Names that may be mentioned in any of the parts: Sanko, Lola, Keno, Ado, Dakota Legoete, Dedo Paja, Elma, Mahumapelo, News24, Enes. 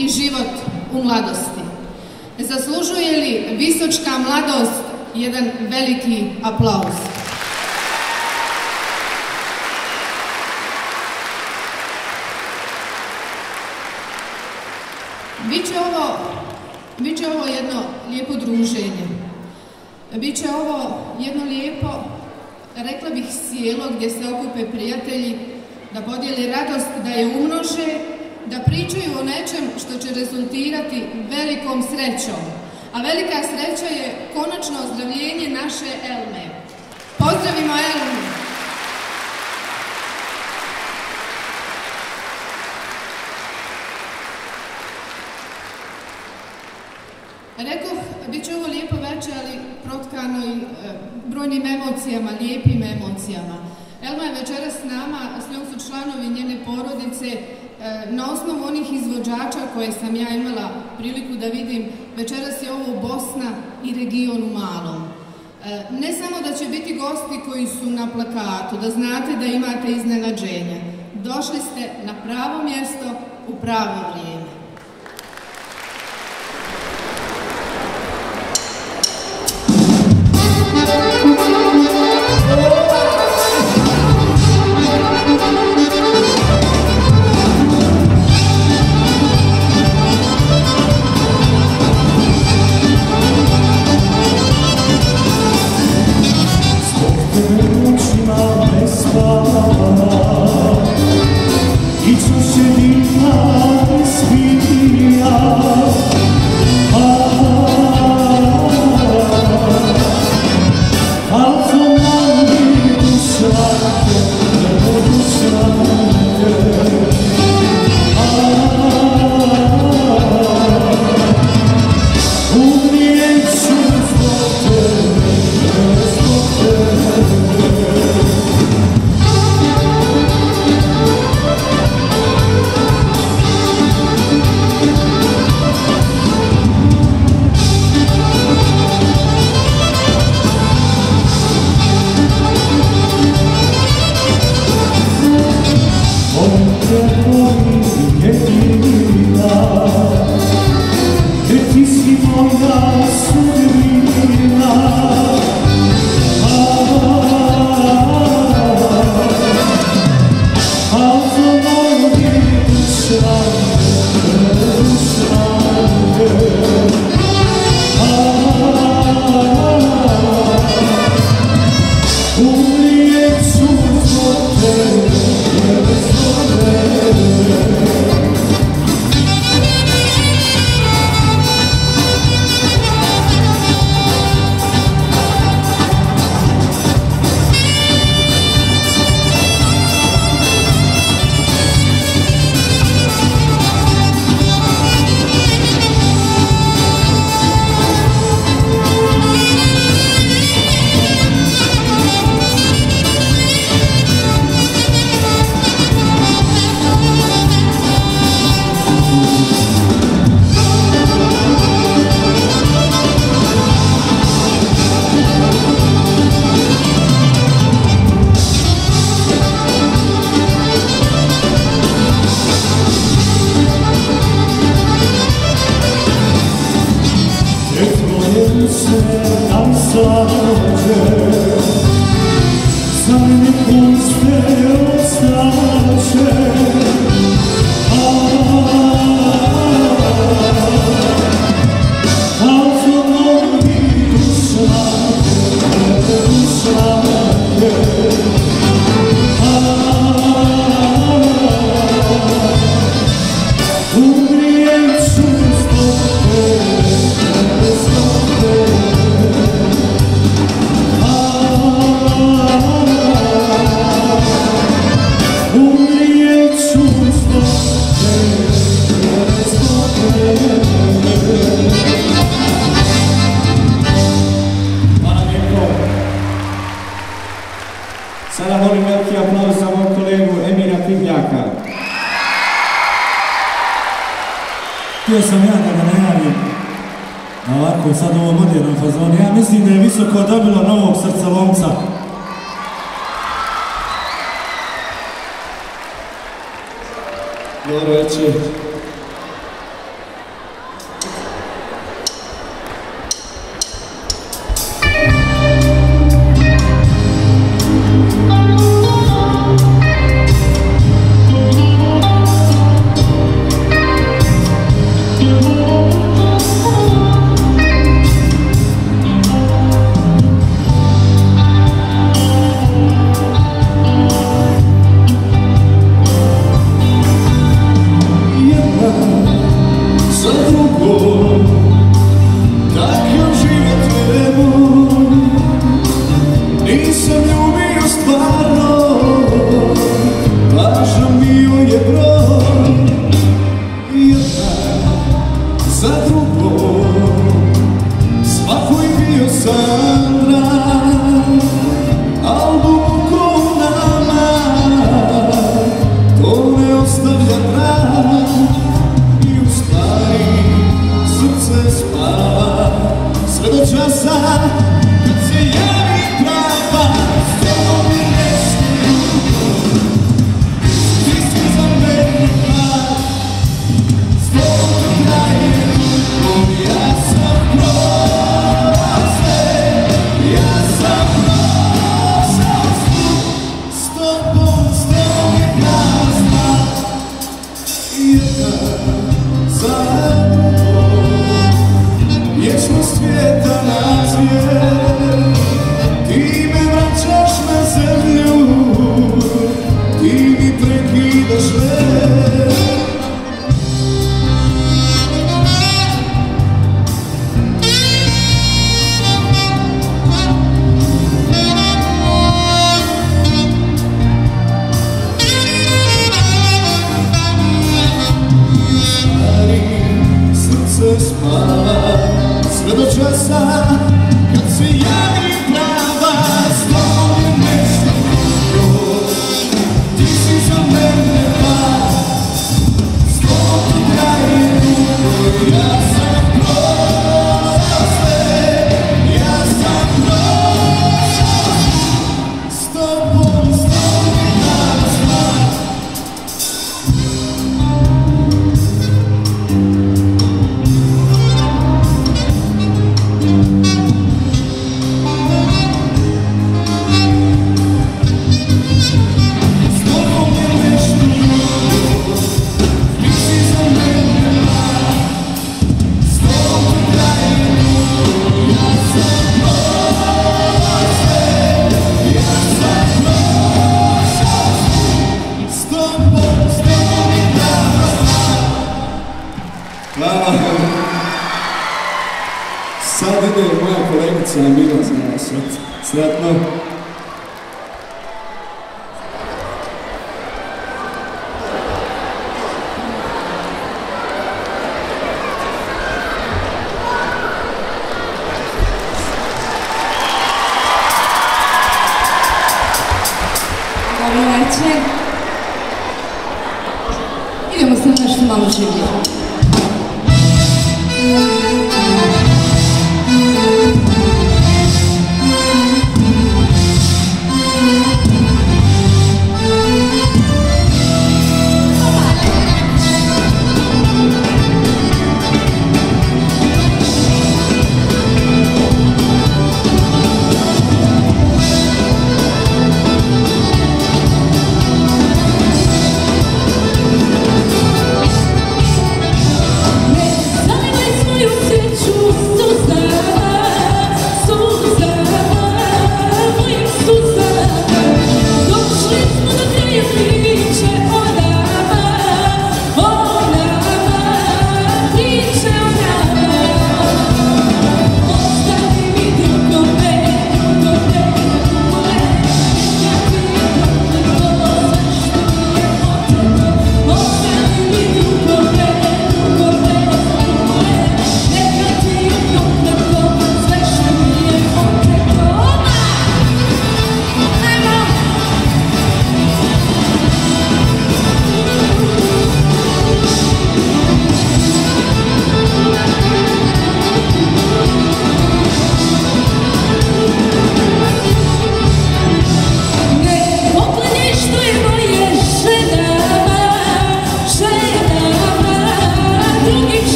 I život u mladosti. Zaslužuje li visočka mladost jedan veliki aplauz? Biće ovo jedno lijepo druženje. Biće ovo jedno lijepo, rekla bih, sjelo gdje se okupe prijatelji da podijeli radost, da je umnože, da pričaju o nečem što će rezultirati velikom srećom. A velika sreća je konačno ozdravljenje naše Elme. Pozdravimo Elmu! Rekoh, bit će ovo lijepo večer, ali protkano i brojnim emocijama, lijepim emocijama. Elma je večeras s nama, s njom su članovi njene porodice. Na osnovu onih izvođača koje sam ja imala priliku da vidim, večeras je ovo Bosna i region u malom. Ne samo da će biti gosti koji su na plakatu, da znate da imate iznenađenja. Došli ste na pravo mjesto u pravo vrijeme.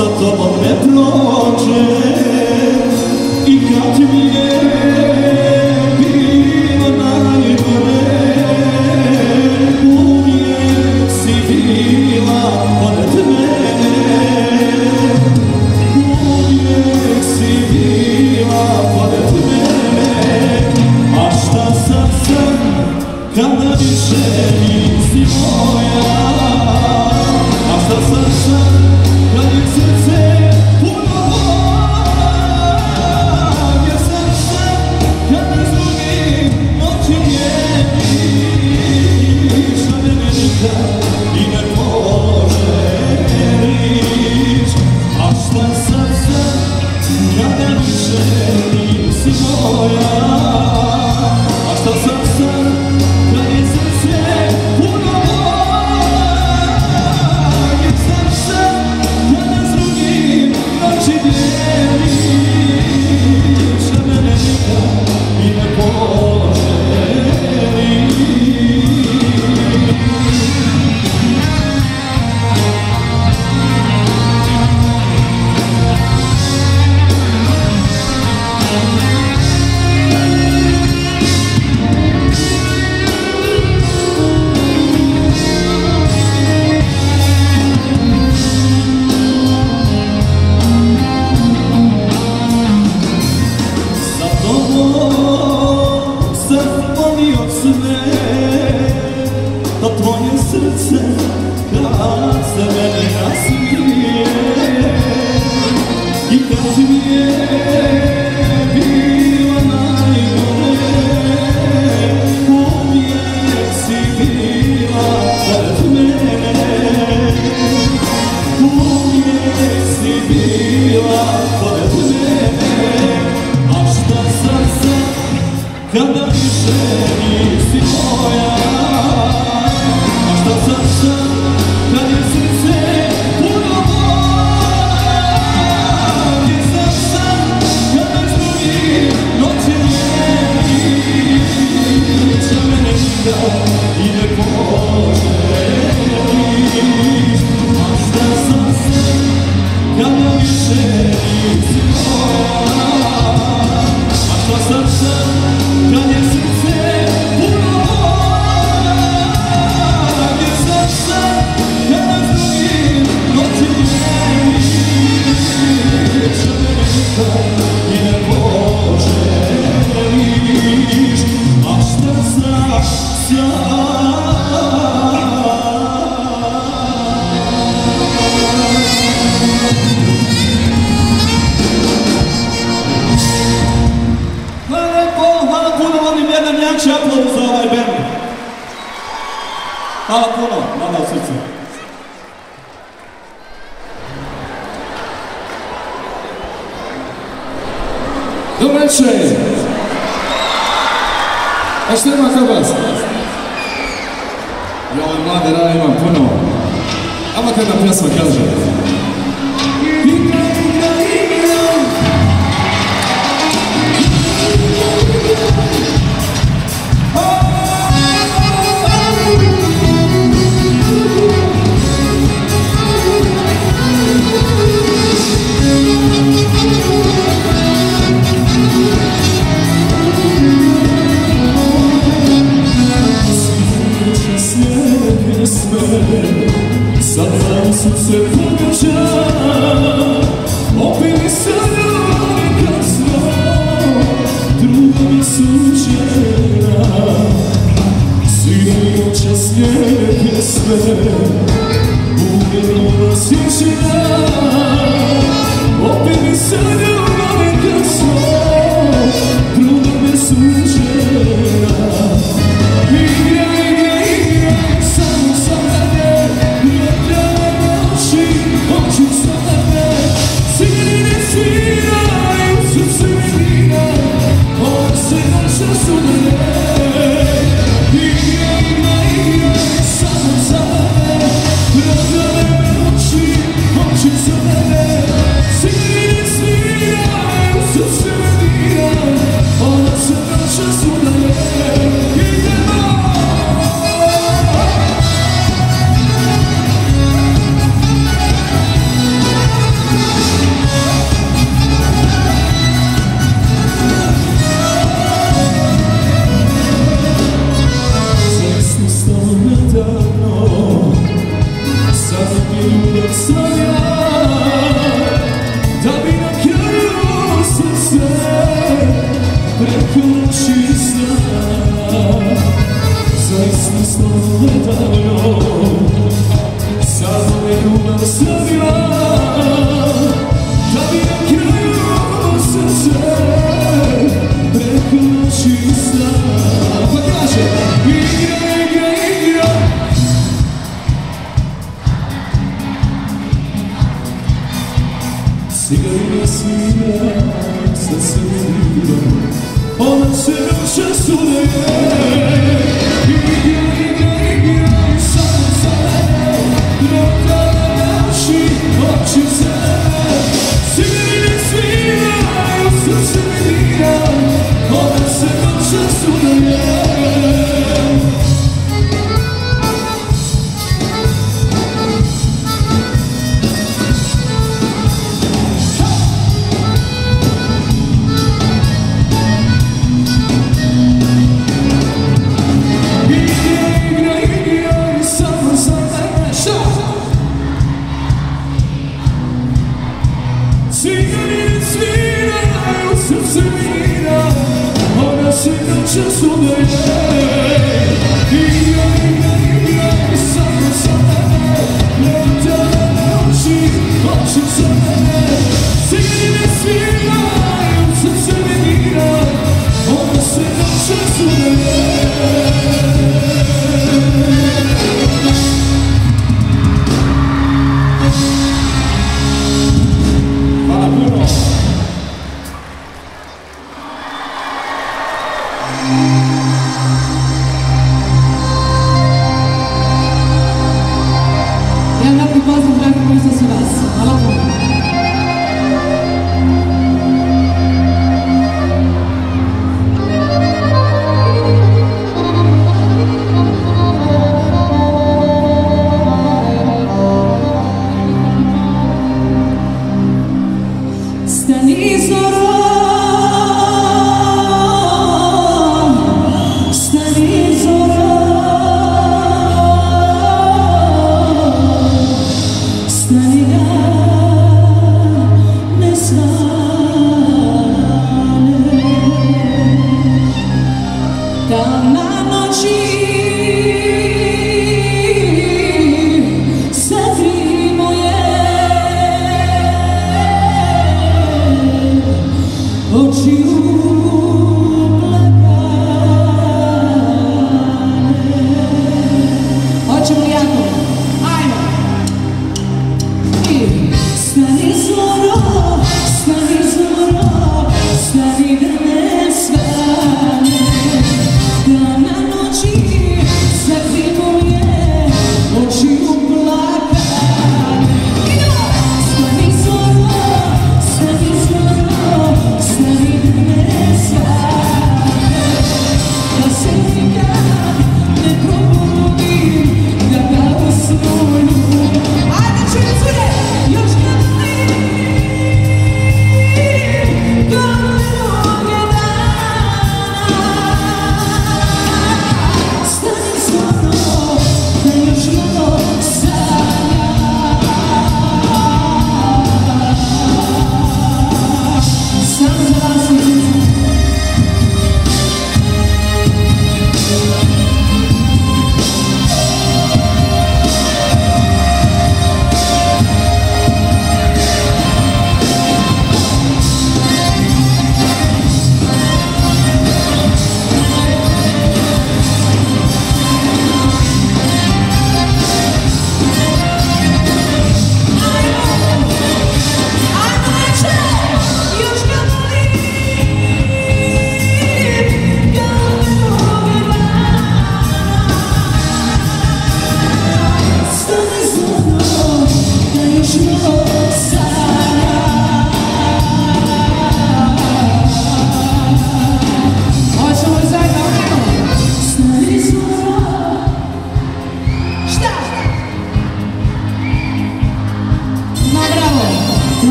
sa tobom ne prođe i kad mi je bilo najgore uvijek si bila pored mene, uvijek si bila pored mene, a šta sad sam kada više nisi moja, a šta sad sam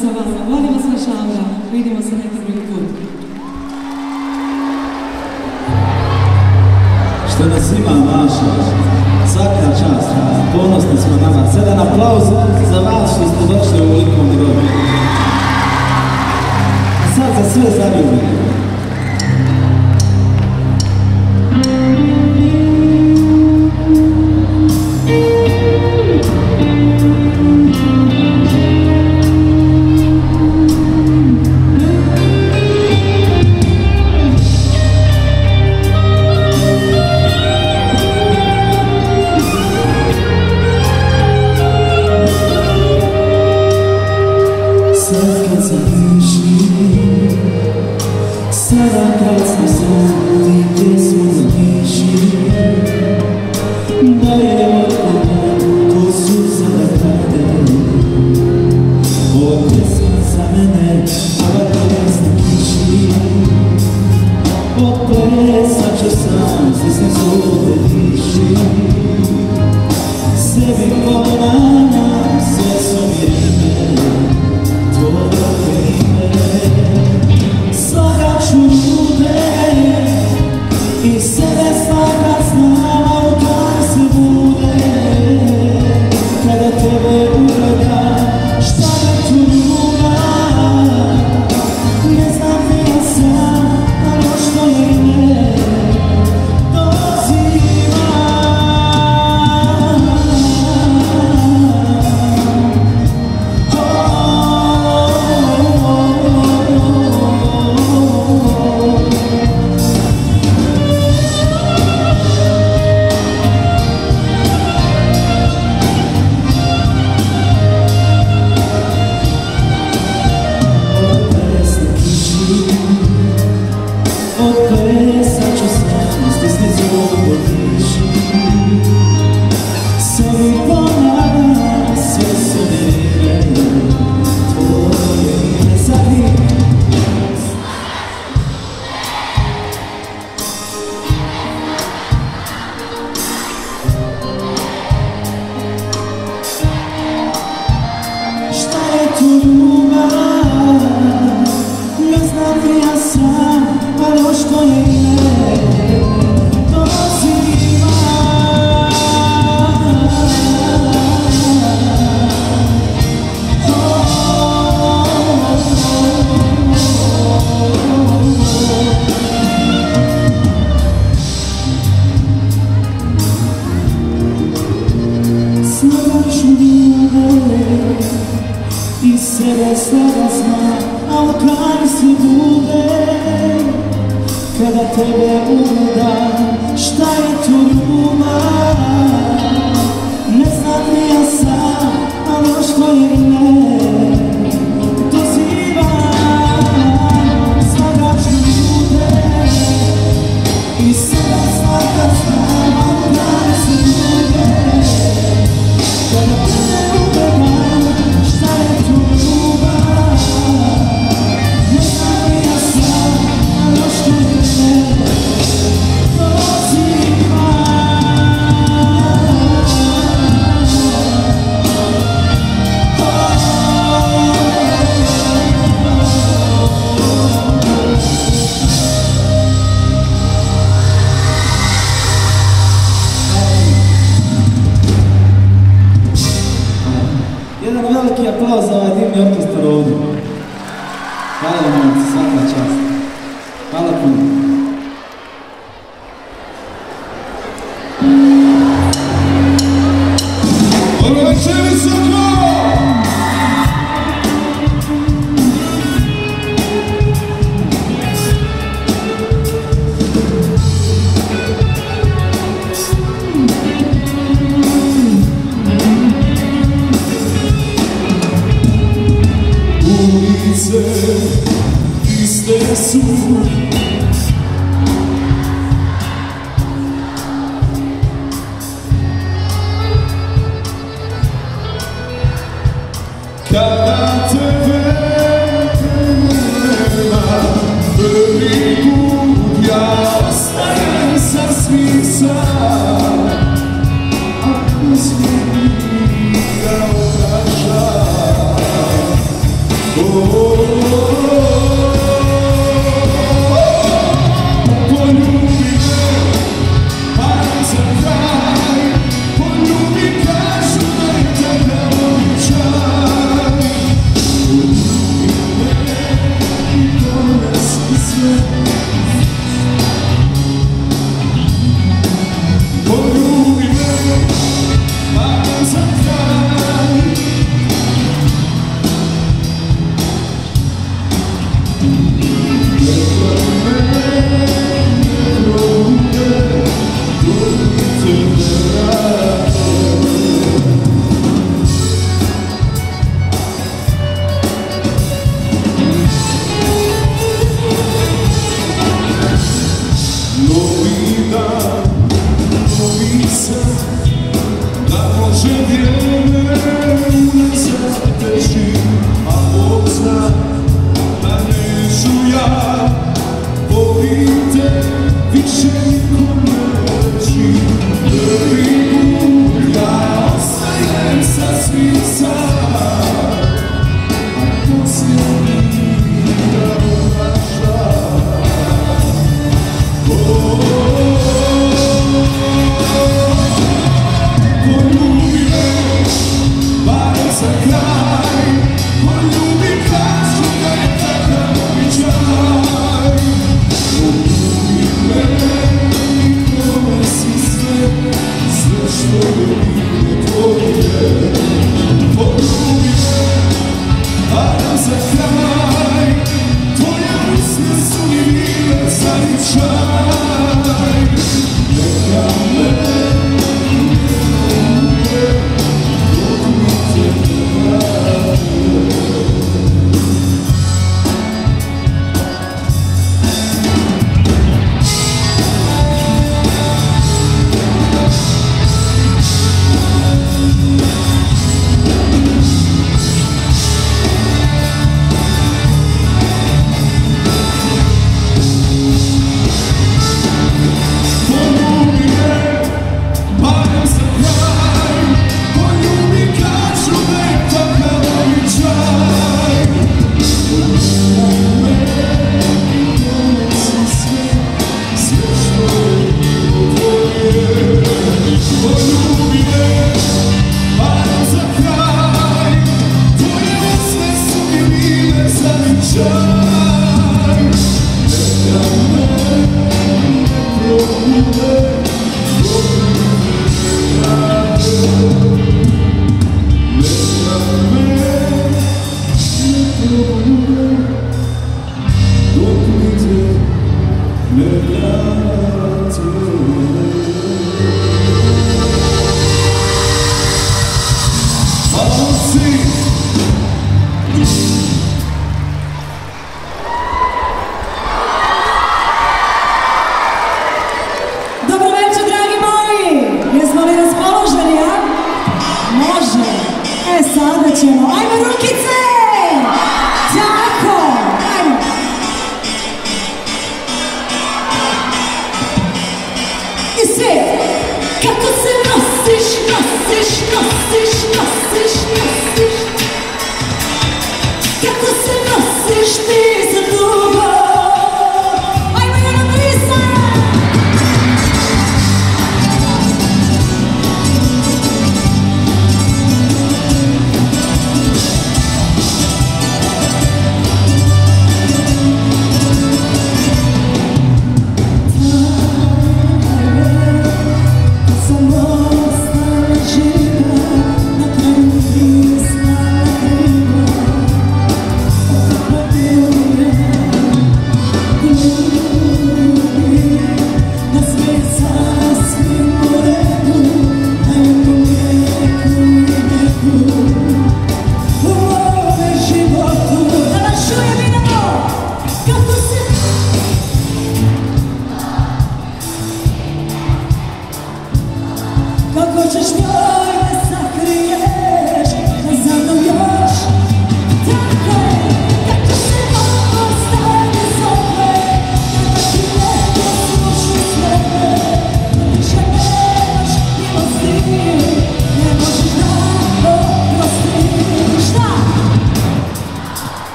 sa vas, hvala vas na šalga. Vidimo se neki drugi put. Što nas ima naša, svaka čast, ponosni smo na vas. Jedan aplauz za vas što ste došli u velikom broju. A sad za sve zaljubljeni.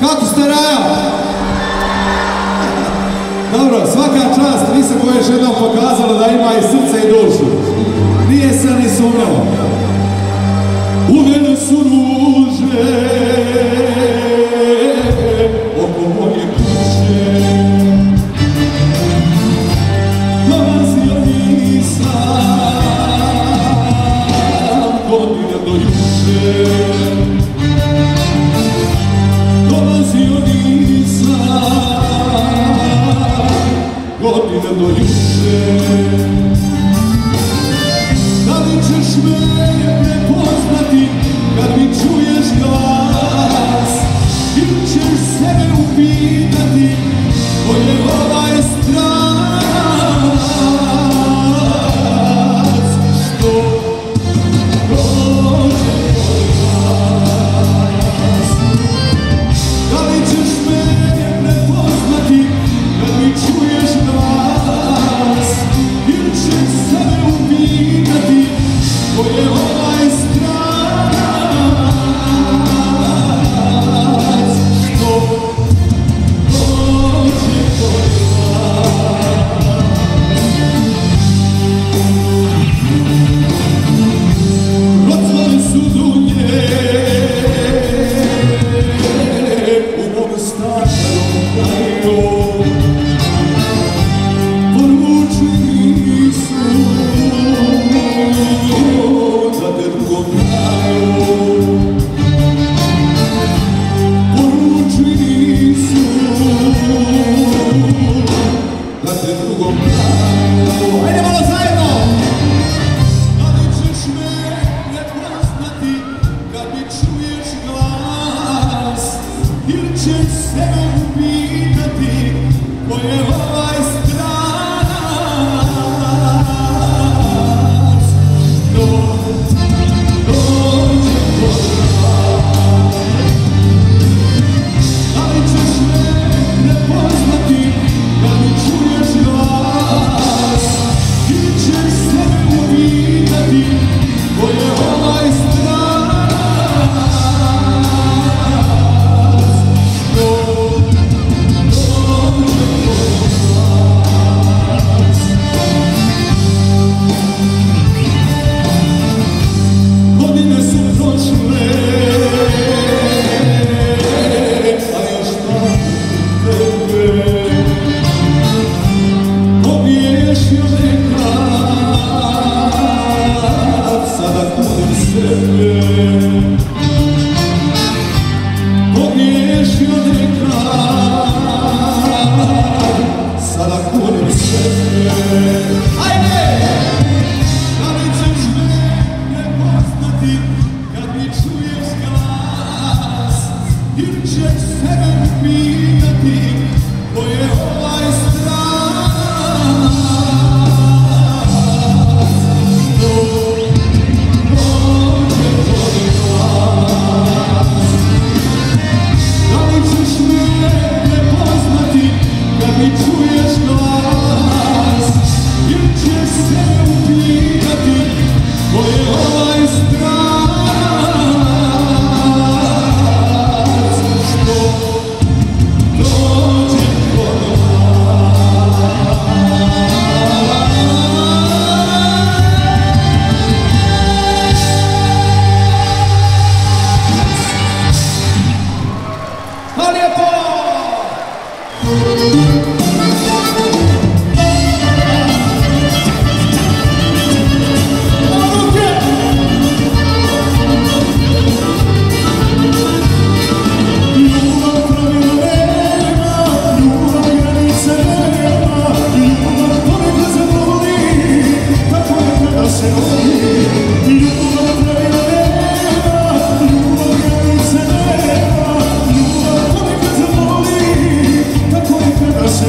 Kako staraja? Dobro, svaka čast, nisam koja još jednom pokazala da ima i srce i dušu. Nije se ni sumnjala. U mene su ruže, oko moje kuće. Dolazio nisam, godina do juče. Godina do juče. Da li ćeš me prepoznati kad mi čuješ glas, ili ćeš sebe upitati ko je ovaj strast što prođe od vas? Da li ćeš me prepoznati kad mi čuješ glas, ili ćeš sebe upitati ko je ovaj strast?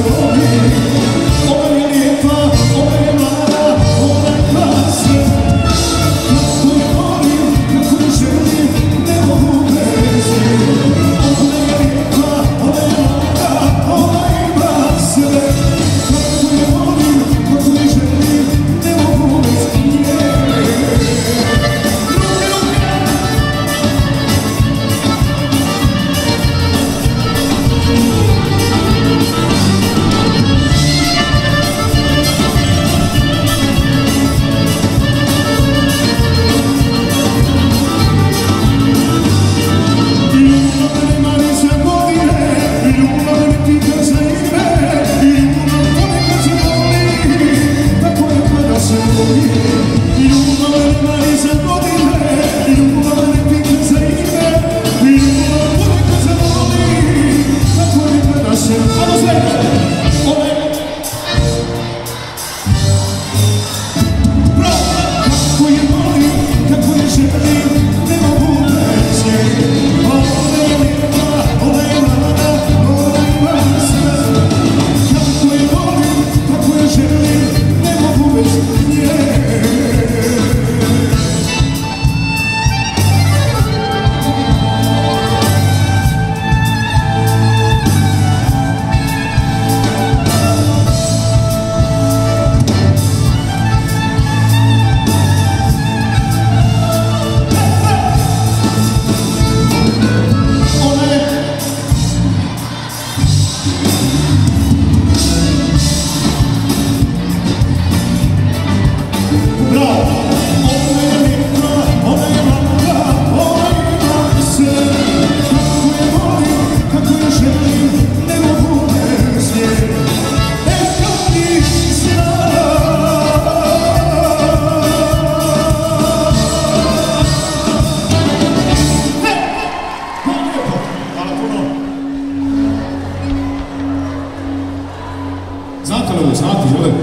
We're Katalogu znati, želim.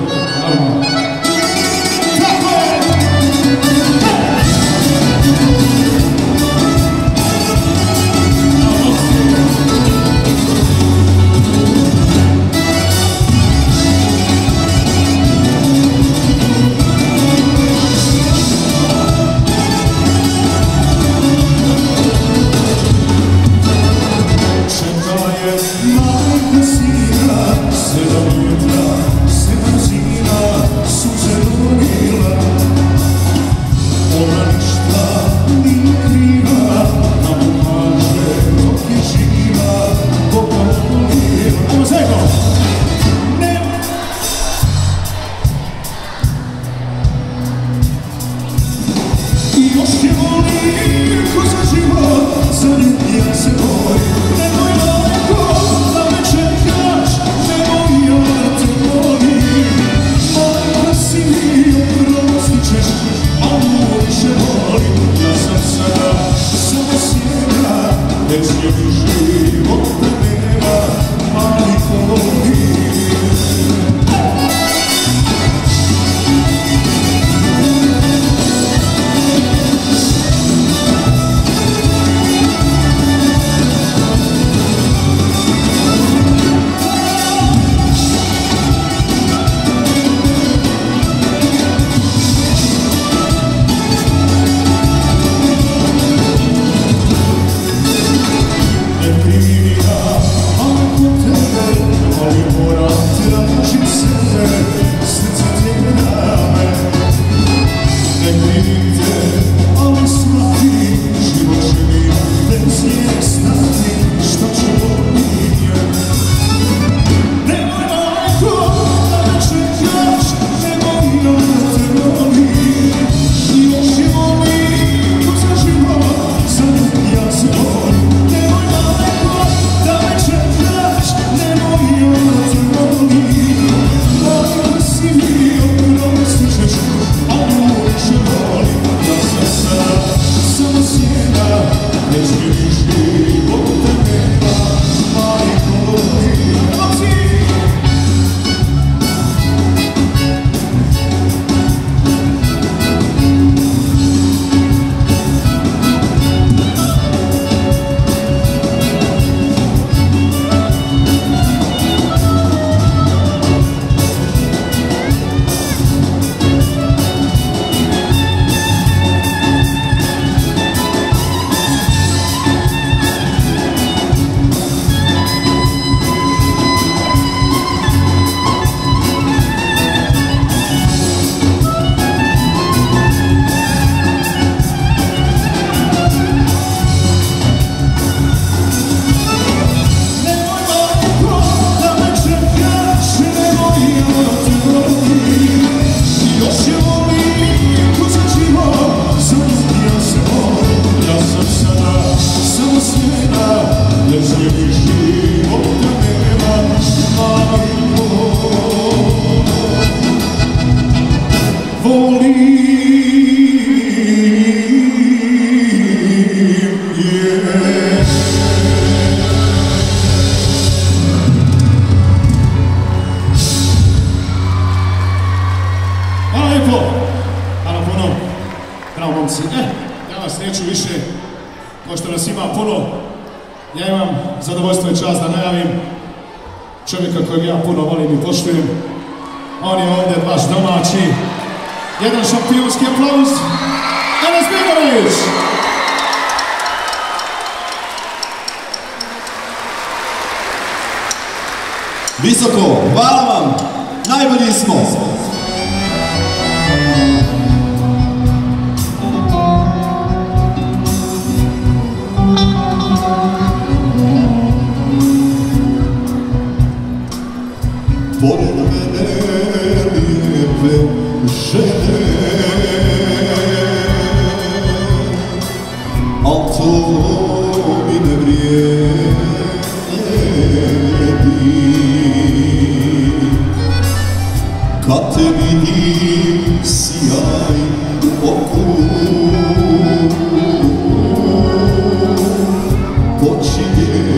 Počinje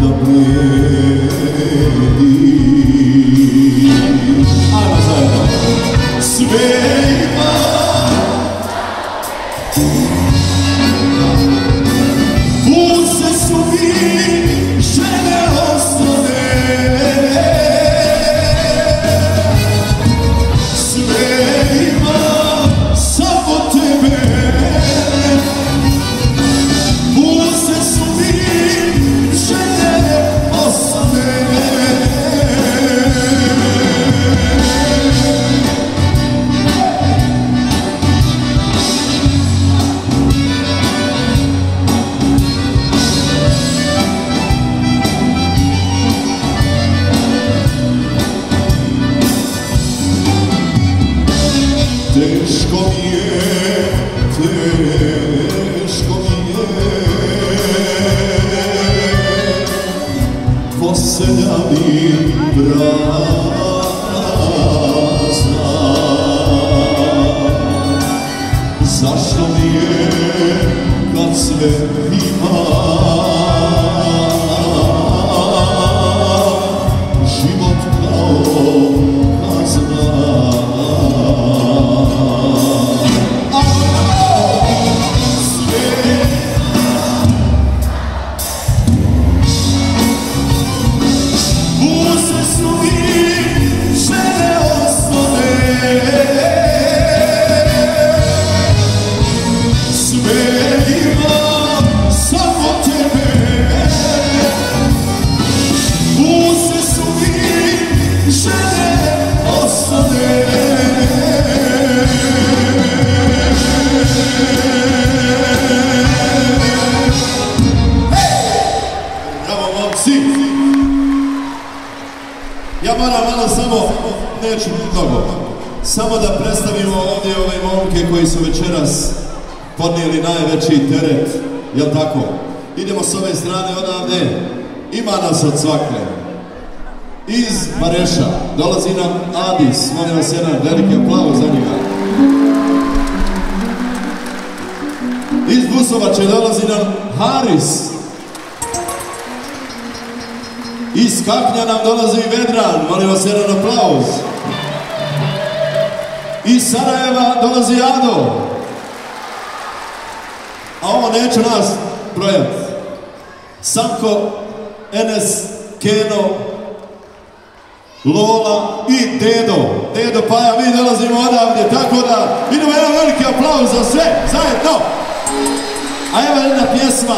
da vredi. Sanko, Enes, Keno, Lola i Dedo. Dedo Paja, mi dolazimo odavde, tako da idemo jedan veliki aplauz za sve, zajedno. A evo jedna pjesma,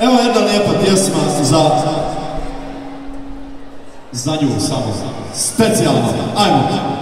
evo jedna lijepa pjesma za nju samo, specijalno, ajmo. Ajmo, moramo,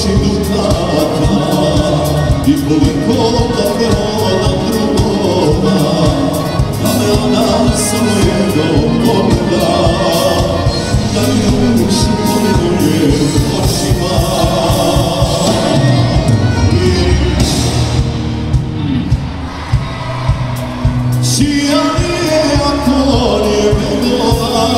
oči mu zlata i koliko naroda drugova, ali ona svojega pogleda da ljuš pogleda očima. Šija nije ako nije begova,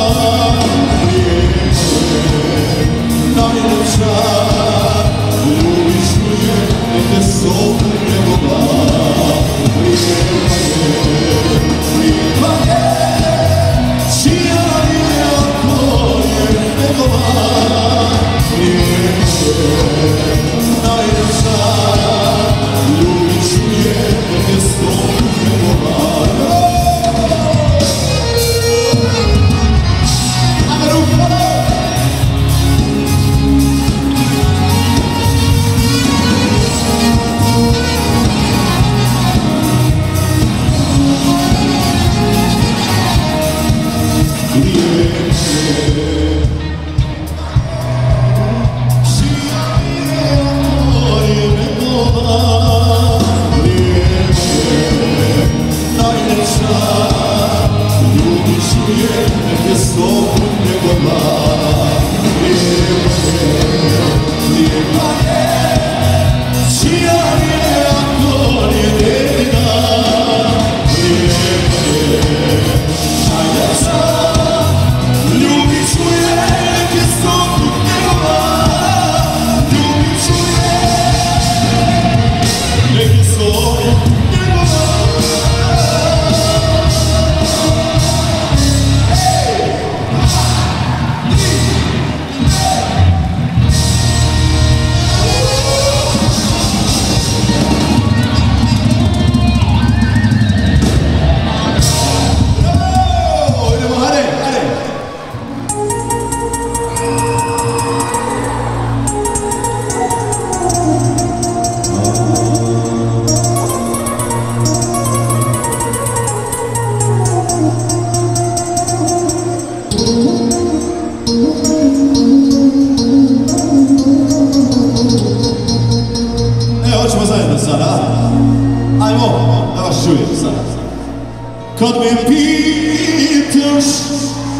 kad me pitaš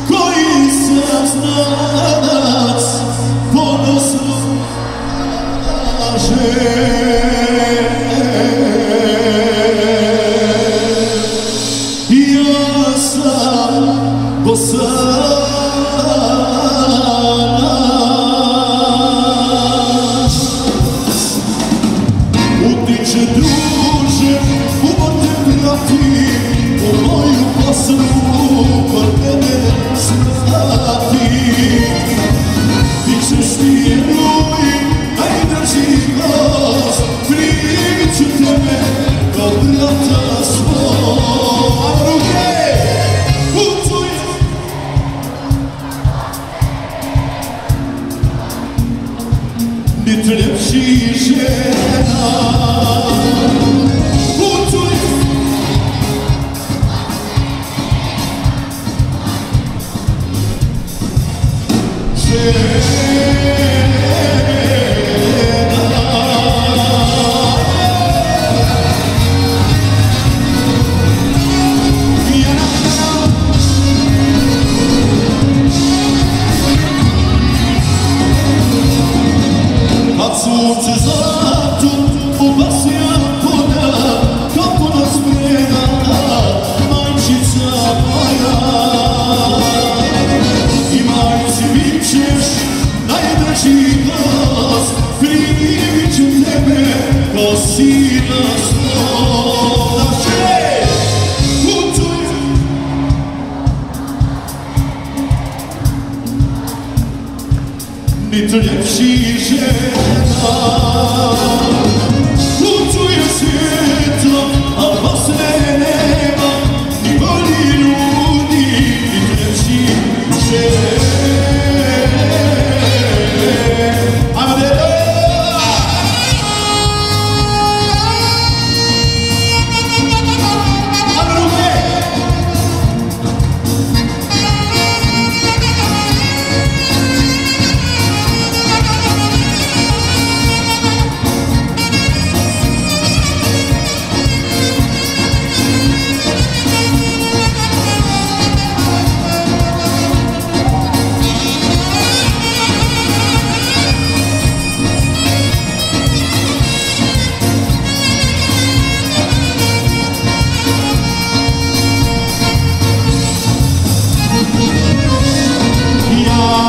koji sam znanac, ponosno kažem ja sam Bosanac. Utiče druže umorne prati u moju poslu, kod mene znati. Bićeš ti je moj najdraži glas, primit ću tebe kao brata svoj. A druge, u tvoj... niti ljepši žena ljepši žena, putujem svijetom, a posle nema ni bolji ljudi, ni ljepši žena. Ajmo Dedo! Ajmo ruke! We'll be right back. Thank you.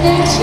Ado,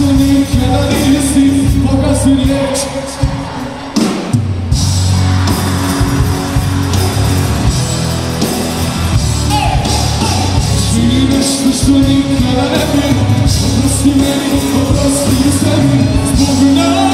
Sunny can you see focus in the Sunny can I be?